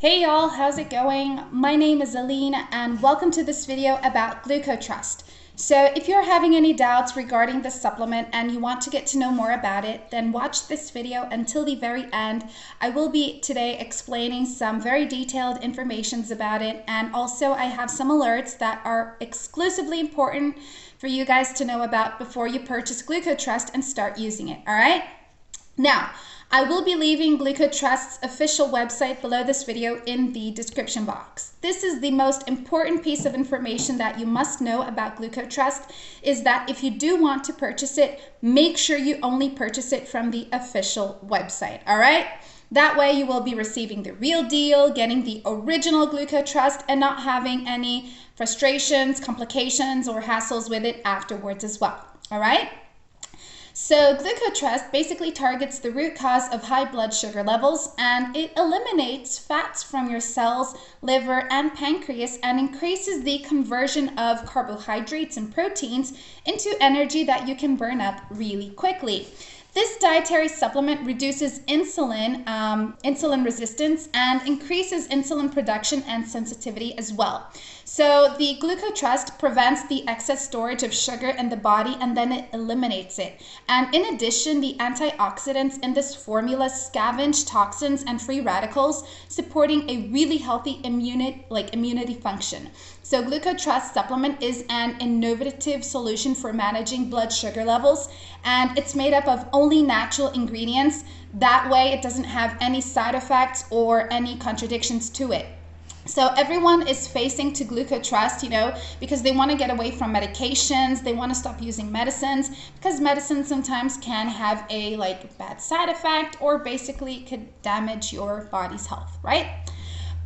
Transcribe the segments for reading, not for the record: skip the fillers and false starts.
Hey y'all, how's it going? My name is Aline and welcome to this video about Glucotrust. So if you're having any doubts regarding this supplement and you want to get to know more about it, then watch this video until the very end. I will be today explaining some very detailed information about it, and also I have some alerts that are exclusively important for you guys to know about before you purchase Glucotrust and start using it, all right? Now, I will be leaving Glucotrust's official website below this video in the description box. This is the most important piece of information that you must know about Glucotrust, is that if you do want to purchase it, make sure you only purchase it from the official website, all right? That way you will be receiving the real deal, getting the original Glucotrust, and not having any frustrations, complications, or hassles with it afterwards as well, all right? So Glucotrust basically targets the root cause of high blood sugar levels, and it eliminates fats from your cells, liver, and pancreas, and increases the conversion of carbohydrates and proteins into energy that you can burn up really quickly. This dietary supplement reduces insulin resistance and increases insulin production and sensitivity as well. So the Glucotrust prevents the excess storage of sugar in the body, and then it eliminates it. And in addition, the antioxidants in this formula scavenge toxins and free radicals, supporting a really healthy immunity function. So Glucotrust supplement is an innovative solution for managing blood sugar levels, and it's made up of only natural ingredients. That way it doesn't have any side effects or any contradictions to it. So everyone is facing to Glucotrust, you know, because they want to get away from medications, they want to stop using medicines, because medicines sometimes can have a bad side effect, or basically could damage your body's health, right?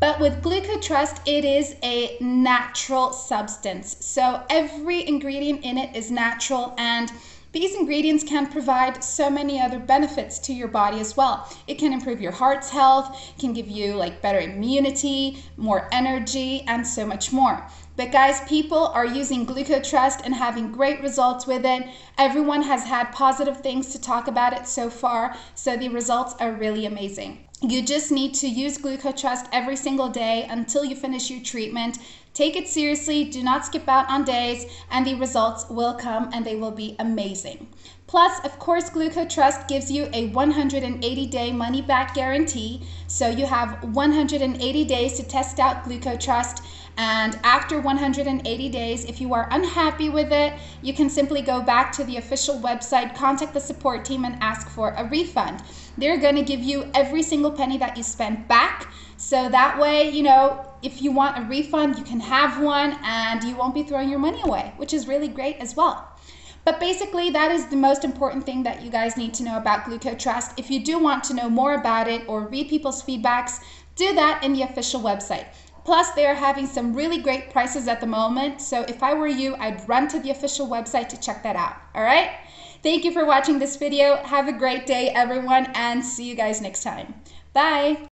But with Glucotrust, it is a natural substance. So every ingredient in it is natural, and these ingredients can provide so many other benefits to your body as well. It can improve your heart's health, can give you better immunity, more energy, and so much more. But guys, people are using Glucotrust and having great results with it. Everyone has had positive things to talk about it so far, so the results are really amazing. You just need to use Glucotrust every single day until you finish your treatment. Take it seriously, do not skip out on days, and the results will come and they will be amazing. Plus, of course, Glucotrust gives you a 180-day money-back guarantee. So you have 180 days to test out Glucotrust, and after 180 days, if you are unhappy with it, you can simply go back to the official website, contact the support team, and ask for a refund. They're going to give you every single penny that you spent back. So that way, you know, if you want a refund, you can have one, and you won't be throwing your money away, which is really great as well. But basically, that is the most important thing that you guys need to know about Glucotrust. If you do want to know more about it or read people's feedbacks, do that in the official website. Plus, they are having some really great prices at the moment, so if I were you, I'd run to the official website to check that out, all right? Thank you for watching this video. Have a great day, everyone, and see you guys next time. Bye.